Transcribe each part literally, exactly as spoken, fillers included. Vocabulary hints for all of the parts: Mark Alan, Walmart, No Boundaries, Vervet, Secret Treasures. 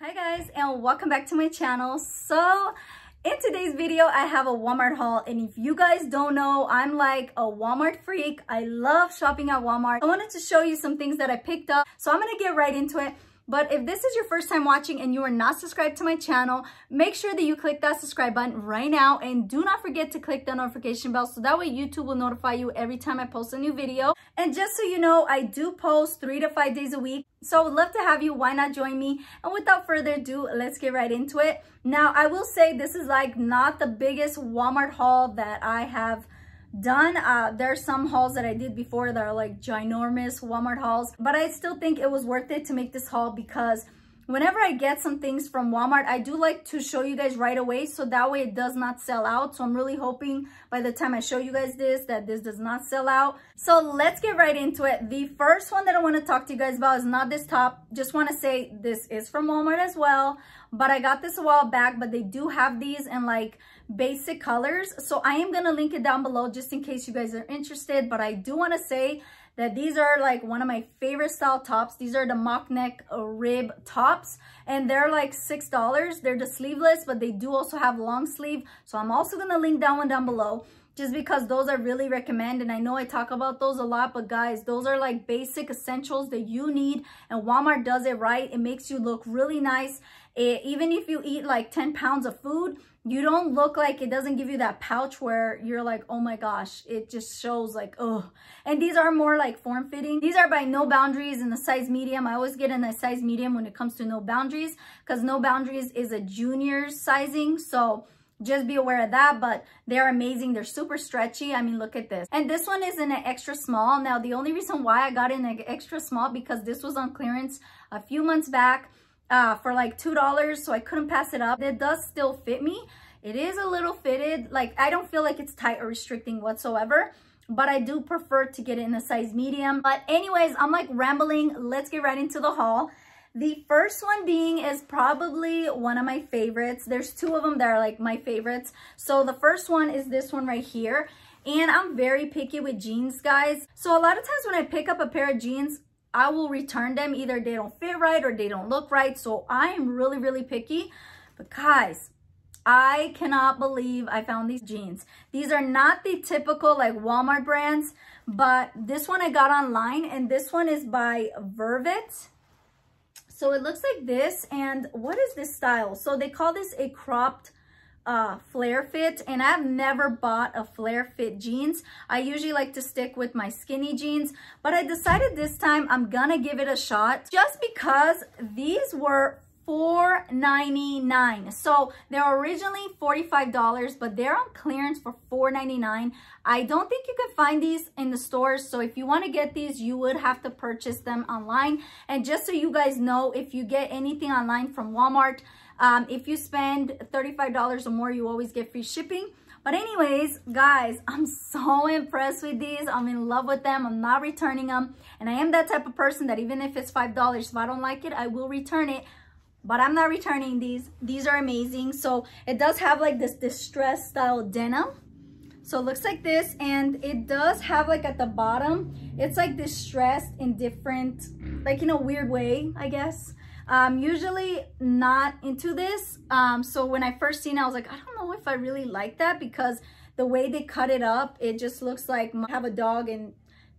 Hi guys, and welcome back to my channel. So in today's video I have a Walmart haul, and if you guys don't know, I'm like a Walmart freak. I love shopping at Walmart. I wanted to show you some things that I picked up, so I'm gonna get right into it. But if this is your first time watching and you are not subscribed to my channel, make sure that you click that subscribe button right now, and do not forget to click the notification bell so that way YouTube will notify you every time I post a new video. And just so you know, I do post three to five days a week, so I would love to have you. Why not join me? And without further ado, let's get right into it. Now, I will say this is like not the biggest Walmart haul that I have done. Uh there are some hauls that I did before that are like ginormous Walmart hauls, but I still think it was worth it to make this haul, because whenever I get some things from Walmart, I do like to show you guys right away so that way it does not sell out. So I'm really hoping by the time I show you guys this that this does not sell out. So let's get right into it. The first one that I want to talk to you guys about is not this top. Just want to say this is from Walmart as well, but I got this a while back, but they do have these in like basic colors. So I am going to link it down below just in case you guys are interested. But I do want to say that these are like one of my favorite style tops. These are the mock neck rib tops, and they're like six dollars. They're the sleeveless, but they do also have long sleeve. So I'm also going to link that one down below just because those I really recommend. And I know I talk about those a lot, but guys, those are like basic essentials that you need, and Walmart does it right. It makes you look really nice. It, even if you eat like ten pounds of food, you don't look like it doesn't give you that pouch where you're like, oh my gosh, it just shows like, oh. And these are more like form-fitting. These are by No Boundaries in the size medium. I always get in a size medium when it comes to No Boundaries, because No Boundaries is a junior sizing, so just be aware of that. But they're amazing. They're super stretchy. I mean, look at this. And this one is in an extra small. Now, the only reason why I got in an extra small, because this was on clearance a few months back uh, for like two dollars, so I couldn't pass it up. It does still fit me. It is a little fitted. Like, I don't feel like it's tight or restricting whatsoever, but I do prefer to get it in a size medium. But anyways, I'm like rambling. Let's get right into the haul. The first one being is probably one of my favorites. There's two of them that are like my favorites. So the first one is this one right here. And I'm very picky with jeans, guys. So a lot of times when I pick up a pair of jeans, I will return them. Either they don't fit right or they don't look right. So I am really, really picky. But guys, I cannot believe I found these jeans. These are not the typical like Walmart brands, but this one I got online, and this one is by Vervet. So it looks like this, and what is this style? So they call this a cropped uh, flare fit, and I've never bought a flare fit jeans. I usually like to stick with my skinny jeans, but I decided this time I'm gonna give it a shot just because these were four ninety-nine. So they're originally forty-five dollars, but they're on clearance for four ninety-nine. I don't think you could find these in the stores, so if you want to get these, you would have to purchase them online. And just so you guys know, if you get anything online from Walmart, um, if you spend thirty-five dollars or more, you always get free shipping. But anyways, guys, I'm so impressed with these. I'm in love with them. I'm not returning them. And I am that type of person that even if it's five dollars, if I don't like it, I will return it. But I'm not returning these. These are amazing. So it does have like this distressed style denim. So it looks like this, and it does have like at the bottom, it's like distressed in different, like in a weird way, I guess. Um, usually not into this. Um, so when I first seen it, I was like, I don't know if I really like that, because the way they cut it up, it just looks like I have a dog and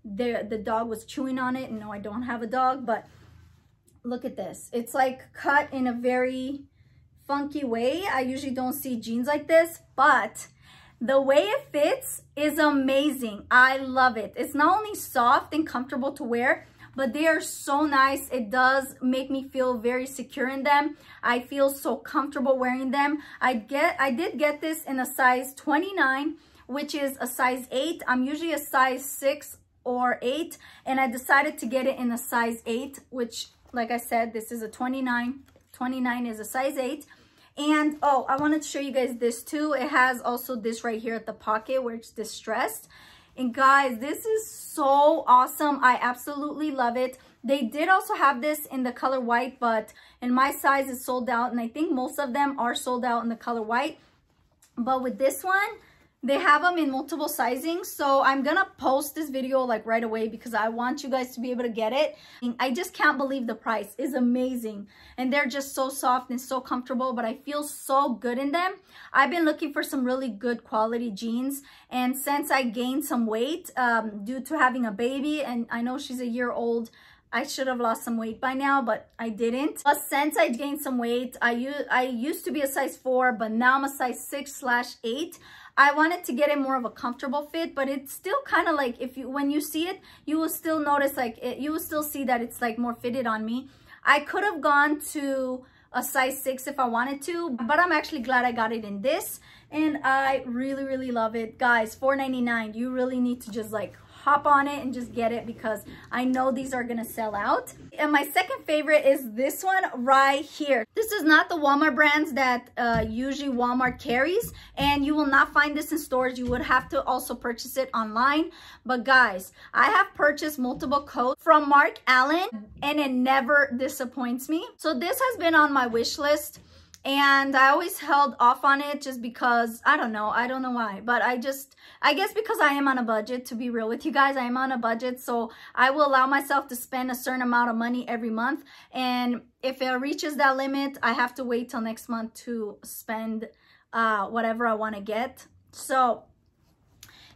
the, the dog was chewing on it. And no, I don't have a dog, but look at this. It's like cut in a very funky way. I usually don't see jeans like this, but the way it fits is amazing. I love it. It's not only soft and comfortable to wear, but they are so nice. It does make me feel very secure in them. I feel so comfortable wearing them. I get, I did get this in a size twenty-nine, which is a size eight. I'm usually a size six or eight, and I decided to get it in a size eight, which, like I said, this is a twenty-nine. twenty-nine is a size eight. And, oh, I wanted to show you guys this too. It has also this right here at the pocket where it's distressed. And guys, this is so awesome. I absolutely love it. They did also have this in the color white, but in my size it's sold out. And I think most of them are sold out in the color white. But with this one, They have them in multiple sizings, so I'm gonna post this video like right away because I want you guys to be able to get it. I just can't believe the price is amazing, and they're just so soft and so comfortable, but I feel so good in them. I've been looking for some really good quality jeans, and since I gained some weight um, due to having a baby, and I know she's a year old, I should have lost some weight by now, but I didn't. But since I gained some weight, I, u- I used to be a size four, but now I'm a size six slash eight. I wanted to get it more of a comfortable fit, but it's still kind of like, if you, when you see it, you will still notice like, it, you will still see that it's like more fitted on me. I could have gone to a size six if I wanted to, but I'm actually glad I got it in this. And I really, really love it. Guys, four ninety-nine, you really need to just like, hop on it and just get it because I know these are gonna sell out. And my second favorite is this one right here. This is not the Walmart brands that uh, usually Walmart carries, and you will not find this in stores. You would have to also purchase it online. But guys, I have purchased multiple coats from Mark Alan and it never disappoints me. So this has been on my wish list, and I always held off on it just because, I don't know, I don't know why, but I just, I guess because I am on a budget, to be real with you guys, I am on a budget, so I will allow myself to spend a certain amount of money every month, and if it reaches that limit, I have to wait till next month to spend uh, whatever I want to get. So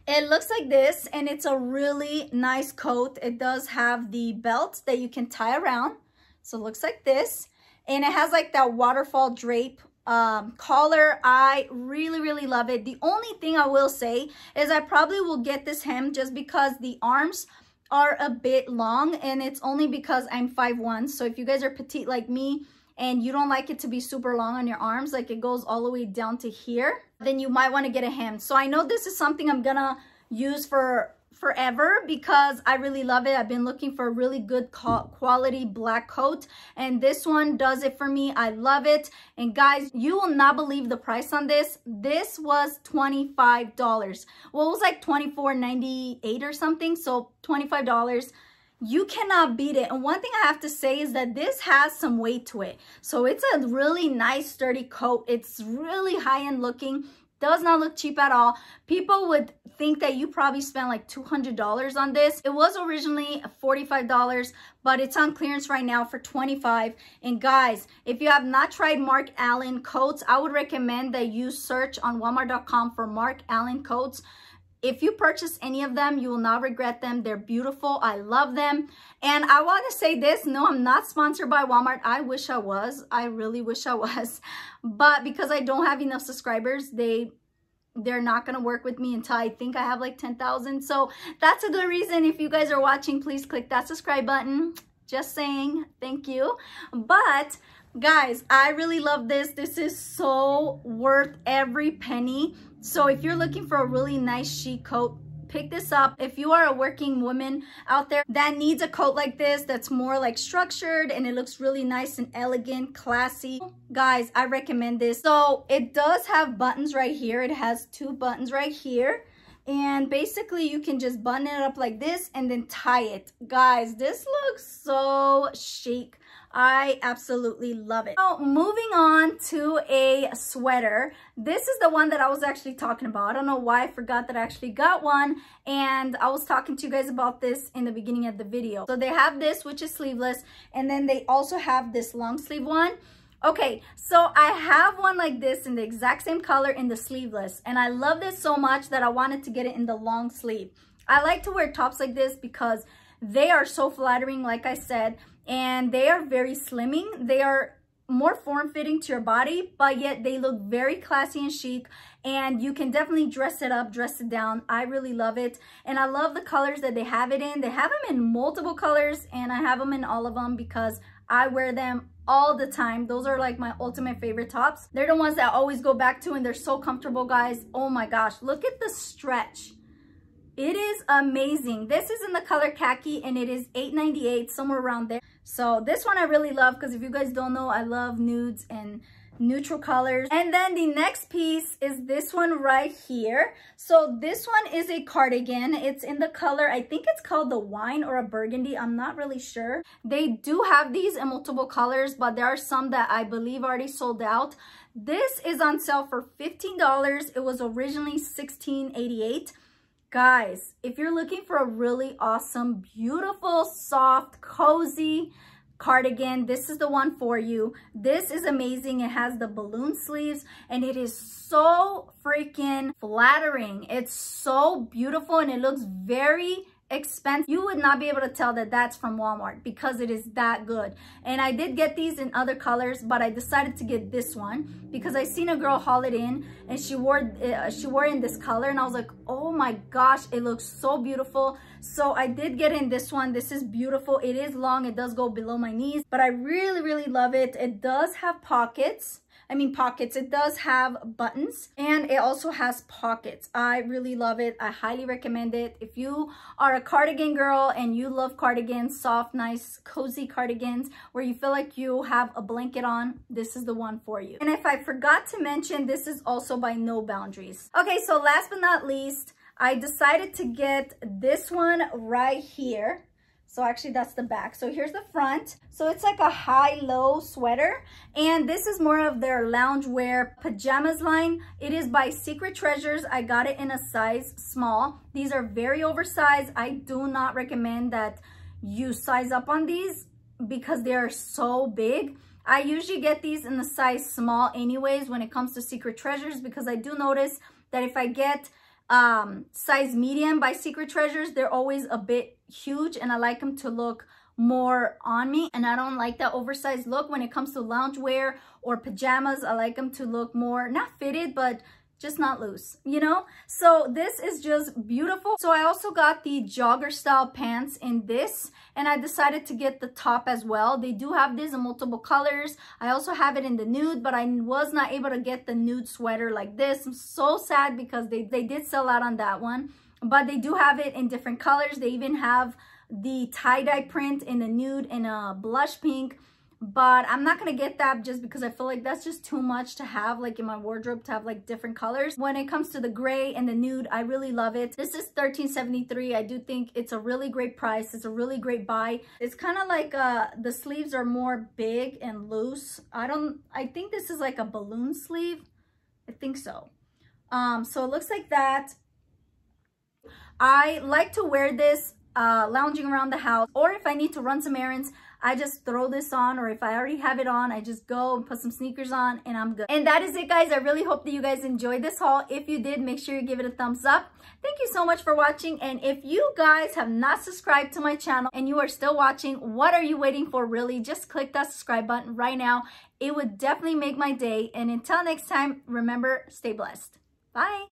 it looks like this, and it's a really nice coat. It does have the belt that you can tie around, so it looks like this. And it has like that waterfall drape um, collar. I really, really love it. The only thing I will say is I probably will get this hem just because the arms are a bit long, and it's only because I'm five one. So if you guys are petite like me and you don't like it to be super long on your arms, like it goes all the way down to here, then you might want to get a hem. So I know this is something I'm gonna use for forever because I really love it. I've been looking for a really good quality black coat, and this one does it for me. I love it. And guys, you will not believe the price on this. This was twenty-five dollars. Well, it was like twenty-four ninety-eight or something, so twenty-five dollars. You cannot beat it. And one thing I have to say is that this has some weight to it. So it's a really nice sturdy coat. It's really high-end looking. Does not look cheap at all. People would think that you probably spent like two hundred dollars on this. It was originally forty-five dollars, but it's on clearance right now for twenty-five dollars. And guys, if you have not tried Mark Alan coats, I would recommend that you search on walmart dot com for Mark Alan coats. If you purchase any of them, you will not regret them. They're beautiful. I love them. And I want to say this. No, I'm not sponsored by Walmart. I wish I was. I really wish I was. But because I don't have enough subscribers, they, they're not going to work with me until I think I have like ten thousand. So that's a good reason. If you guys are watching, please click that subscribe button. Just saying. Thank you. But guys, I really love this. This is so worth every penny. So if you're looking for a really nice chic coat, pick this up. If you are a working woman out there that needs a coat like this, that's more like structured and it looks really nice and elegant, classy, guys, I recommend this. So it does have buttons right here. It has two buttons right here. And basically you can just button it up like this and then tie it. Guys, this looks so chic. I absolutely love it. So moving on to a sweater. This is the one that I was actually talking about. I don't know why I forgot that I actually got one. And I was talking to you guys about this in the beginning of the video. So they have this, which is sleeveless. And then they also have this long sleeve one. Okay, so I have one like this in the exact same color in the sleeveless. And I love this so much that I wanted to get it in the long sleeve. I like to wear tops like this because they are so flattering, like I said, and they are very slimming. They are more form-fitting to your body, but yet they look very classy and chic, and you can definitely dress it up, dress it down. I really love it, and I love the colors that they have it in. They have them in multiple colors, and I have them in all of them because I wear them all the time. Those are like my ultimate favorite tops. They're the ones that I always go back to, and they're so comfortable, guys. Oh my gosh, look at the stretch. It is amazing. This is in the color khaki, and it is eight ninety-eight, somewhere around there. So this one I really love because if you guys don't know, I love nudes and neutral colors. And then the next piece is this one right here. So this one is a cardigan. It's in the color, I think it's called the wine or a burgundy, I'm not really sure. They do have these in multiple colors, but there are some that I believe already sold out. This is on sale for fifteen dollars. It was originally sixteen eighty-eight. Guys, if you're looking for a really awesome, beautiful, soft, cozy cardigan, this is the one for you. This is amazing. It has the balloon sleeves and it is so freaking flattering. It's so beautiful and it looks very expensive. You would not be able to tell that that's from Walmart because it is that good. And I did get these in other colors, but I decided to get this one because I seen a girl haul it in and she wore uh, she wore in this color and I was like, oh my gosh, it looks so beautiful. So I did get in this one. This is beautiful. It is long. It does go below my knees, but I really really love it. It does have pockets. I mean pockets. It does have buttons and it also has pockets. I really love it. I highly recommend it. If you are a cardigan girl and you love cardigans, soft, nice, cozy cardigans where you feel like you have a blanket on, this is the one for you. And if I forgot to mention, this is also by No Boundaries. Okay, so last but not least, I decided to get this one right here. So actually that's the back. So here's the front. So it's like a high-low sweater. And this is more of their loungewear pajamas line. It is by Secret Treasures. I got it in a size small. These are very oversized. I do not recommend that you size up on these because they are so big. I usually get these in the size small anyways when it comes to Secret Treasures because I do notice that if I get um size medium by Secret Treasures, they're always a bit huge and I like them to look more on me, and I don't like that oversized look when it comes to loungewear or pajamas. I like them to look more not fitted but just not loose, you know. So this is just beautiful. So I also got the jogger style pants in this, and I decided to get the top as well. They do have this in multiple colors. I also have it in the nude, but I was not able to get the nude sweater like this. I'm so sad because they, they did sell out on that one, but they do have it in different colors. They even have the tie-dye print in the nude and a blush pink. But I'm not gonna get that just because I feel like that's just too much to have like in my wardrobe, to have like different colors. When it comes to the gray and the nude, I really love it. This is thirteen seventy-three. I do think it's a really great price. It's a really great buy. It's kind of like uh the sleeves are more big and loose. I don't I think this is like a balloon sleeve. I think so. Um so it looks like that. I like to wear this uh lounging around the house, or if I need to run some errands, I just throw this on, or if I already have it on, I just go and put some sneakers on and I'm good. And that is it, guys. I really hope that you guys enjoyed this haul. If you did, make sure you give it a thumbs up. Thank you so much for watching. And if you guys have not subscribed to my channel and you are still watching, what are you waiting for, really? Just click that subscribe button right now. It would definitely make my day. And until next time, remember, stay blessed. Bye.